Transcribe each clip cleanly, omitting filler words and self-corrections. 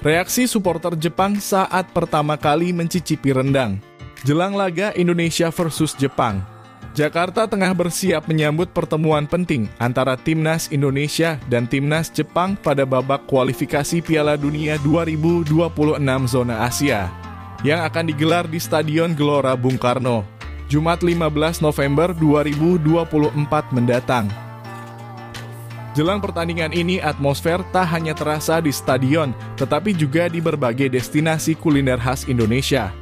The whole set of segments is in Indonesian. Reaksi supporter Jepang saat pertama kali mencicipi rendang. Jelang laga Indonesia versus Jepang, Jakarta tengah bersiap menyambut pertemuan penting antara Timnas Indonesia dan Timnas Jepang pada babak kualifikasi Piala Dunia 2026 zona Asia, yang akan digelar di Stadion Gelora Bung Karno, Jumat 15 November 2024 mendatang. Jelang pertandingan ini, atmosfer tak hanya terasa di stadion, tetapi juga di berbagai destinasi kuliner khas Indonesia.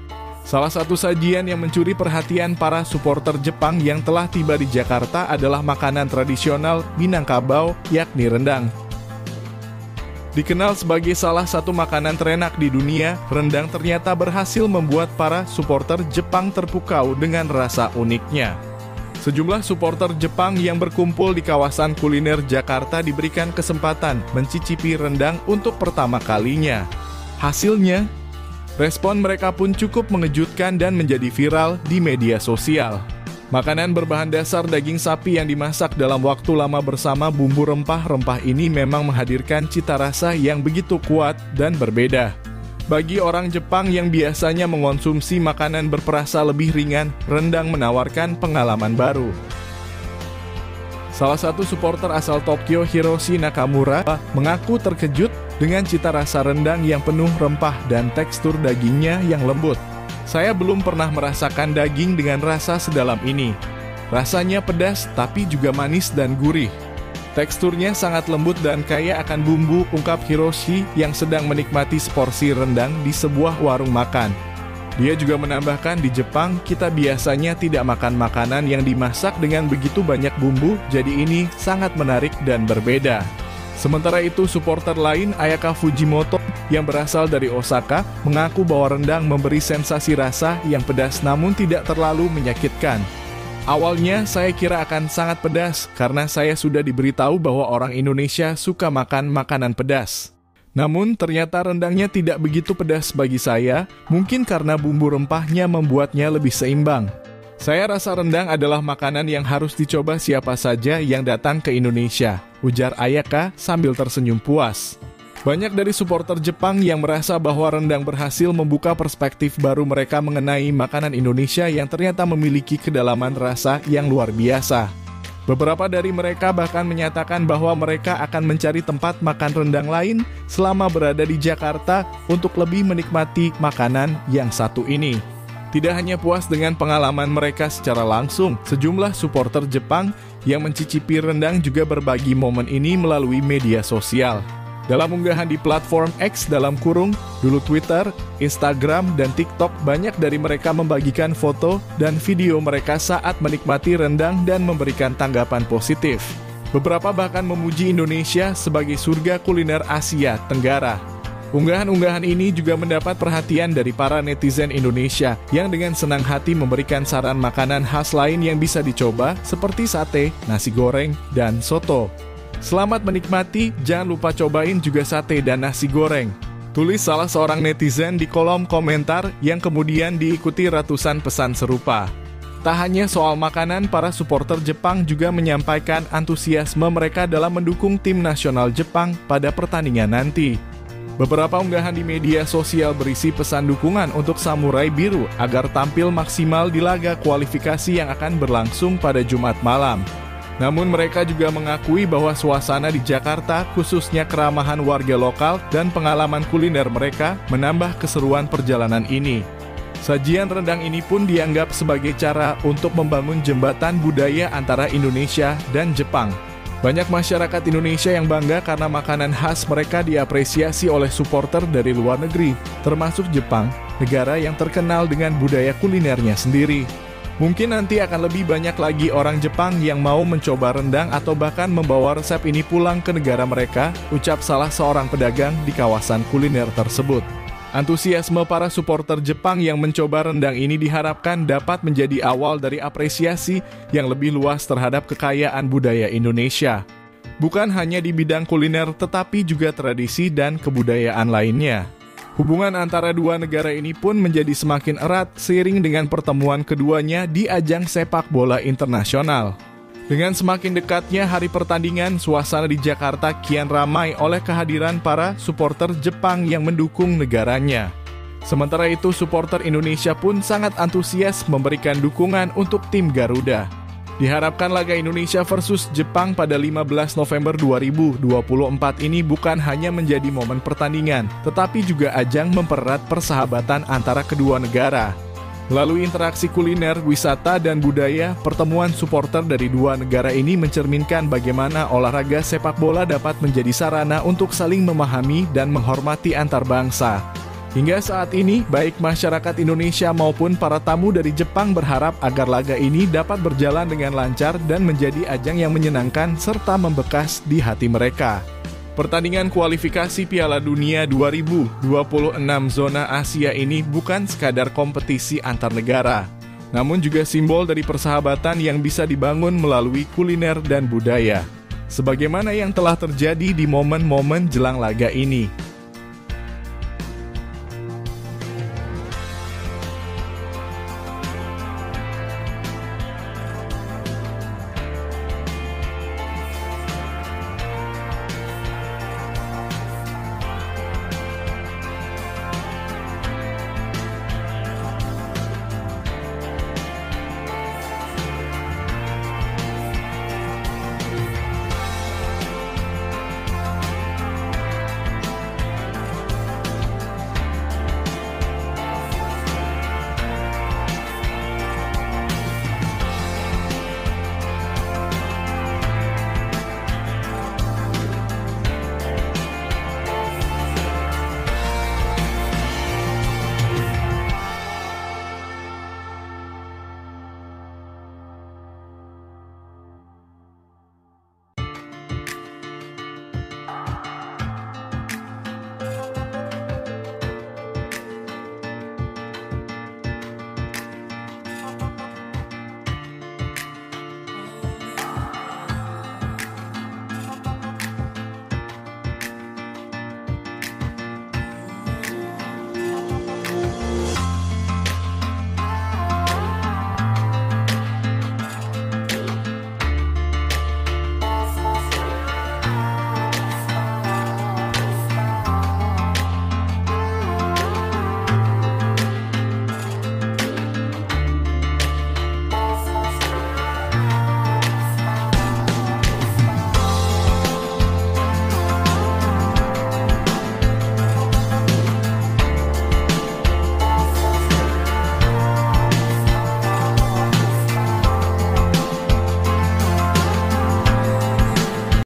Salah satu sajian yang mencuri perhatian para supporter Jepang yang telah tiba di Jakarta adalah makanan tradisional Minangkabau, yakni rendang. Dikenal sebagai salah satu makanan terenak di dunia, rendang ternyata berhasil membuat para supporter Jepang terpukau dengan rasa uniknya. Sejumlah supporter Jepang yang berkumpul di kawasan kuliner Jakarta diberikan kesempatan mencicipi rendang untuk pertama kalinya. Hasilnya, respon mereka pun cukup mengejutkan dan menjadi viral di media sosial. Makanan berbahan dasar daging sapi yang dimasak dalam waktu lama bersama bumbu rempah-rempah ini memang menghadirkan cita rasa yang begitu kuat dan berbeda. Bagi orang Jepang yang biasanya mengonsumsi makanan berperasa lebih ringan, rendang menawarkan pengalaman baru. Salah satu supporter asal Tokyo, Hiroshi Nakamura, mengaku terkejut dengan cita rasa rendang yang penuh rempah dan tekstur dagingnya yang lembut. "Saya belum pernah merasakan daging dengan rasa sedalam ini. Rasanya pedas tapi juga manis dan gurih. Teksturnya sangat lembut dan kaya akan bumbu," ungkap Hiroshi yang sedang menikmati seporsi rendang di sebuah warung makan. Dia juga menambahkan, "Di Jepang, kita biasanya tidak makan makanan yang dimasak dengan begitu banyak bumbu, jadi ini sangat menarik dan berbeda." Sementara itu, supporter lain, Ayaka Fujimoto, yang berasal dari Osaka, mengaku bahwa rendang memberi sensasi rasa yang pedas namun tidak terlalu menyakitkan. "Awalnya saya kira akan sangat pedas karena saya sudah diberitahu bahwa orang Indonesia suka makan makanan pedas. Namun ternyata rendangnya tidak begitu pedas bagi saya, mungkin karena bumbu rempahnya membuatnya lebih seimbang. Saya rasa rendang adalah makanan yang harus dicoba siapa saja yang datang ke Indonesia," ujar Ayaka sambil tersenyum puas. Banyak dari supporter Jepang yang merasa bahwa rendang berhasil membuka perspektif baru mereka mengenai makanan Indonesia yang ternyata memiliki kedalaman rasa yang luar biasa. Beberapa dari mereka bahkan menyatakan bahwa mereka akan mencari tempat makan rendang lain selama berada di Jakarta untuk lebih menikmati makanan yang satu ini. Tidak hanya puas dengan pengalaman mereka secara langsung, sejumlah supporter Jepang yang mencicipi rendang juga berbagi momen ini melalui media sosial. Dalam unggahan di platform X (dulu Twitter), Instagram, dan TikTok, banyak dari mereka membagikan foto dan video mereka saat menikmati rendang dan memberikan tanggapan positif. Beberapa bahkan memuji Indonesia sebagai surga kuliner Asia Tenggara. Unggahan-unggahan ini juga mendapat perhatian dari para netizen Indonesia yang dengan senang hati memberikan saran makanan khas lain yang bisa dicoba seperti sate, nasi goreng, dan soto. "Selamat menikmati, jangan lupa cobain juga sate dan nasi goreng," tulis salah seorang netizen di kolom komentar yang kemudian diikuti ratusan pesan serupa. Tak hanya soal makanan, para supporter Jepang juga menyampaikan antusiasme mereka dalam mendukung tim nasional Jepang pada pertandingan nanti. Beberapa unggahan di media sosial berisi pesan dukungan untuk Samurai Biru agar tampil maksimal di laga kualifikasi yang akan berlangsung pada Jumat malam. Namun mereka juga mengakui bahwa suasana di Jakarta, khususnya keramahan warga lokal dan pengalaman kuliner mereka, menambah keseruan perjalanan ini. Sajian rendang ini pun dianggap sebagai cara untuk membangun jembatan budaya antara Indonesia dan Jepang. Banyak masyarakat Indonesia yang bangga karena makanan khas mereka diapresiasi oleh supporter dari luar negeri, termasuk Jepang, negara yang terkenal dengan budaya kulinernya sendiri. Mungkin nanti akan lebih banyak lagi orang Jepang yang mau mencoba rendang atau bahkan membawa resep ini pulang ke negara mereka, ucap salah seorang pedagang di kawasan kuliner tersebut. Antusiasme para supporter Jepang yang mencoba rendang ini diharapkan dapat menjadi awal dari apresiasi yang lebih luas terhadap kekayaan budaya Indonesia. Bukan hanya di bidang kuliner tetapi juga tradisi dan kebudayaan lainnya. Hubungan antara dua negara ini pun menjadi semakin erat seiring dengan pertemuan keduanya di ajang sepak bola internasional. Dengan semakin dekatnya hari pertandingan, suasana di Jakarta kian ramai oleh kehadiran para supporter Jepang yang mendukung negaranya. Sementara itu, supporter Indonesia pun sangat antusias memberikan dukungan untuk tim Garuda. Diharapkan laga Indonesia versus Jepang pada 15 November 2024 ini bukan hanya menjadi momen pertandingan, tetapi juga ajang mempererat persahabatan antara kedua negara. Melalui interaksi kuliner, wisata, dan budaya, pertemuan supporter dari dua negara ini mencerminkan bagaimana olahraga sepak bola dapat menjadi sarana untuk saling memahami dan menghormati antar bangsa. Hingga saat ini, baik masyarakat Indonesia maupun para tamu dari Jepang berharap agar laga ini dapat berjalan dengan lancar dan menjadi ajang yang menyenangkan serta membekas di hati mereka. Pertandingan kualifikasi Piala Dunia 2026 zona Asia ini bukan sekadar kompetisi antar negara, namun juga simbol dari persahabatan yang bisa dibangun melalui kuliner dan budaya, sebagaimana yang telah terjadi di momen-momen jelang laga ini.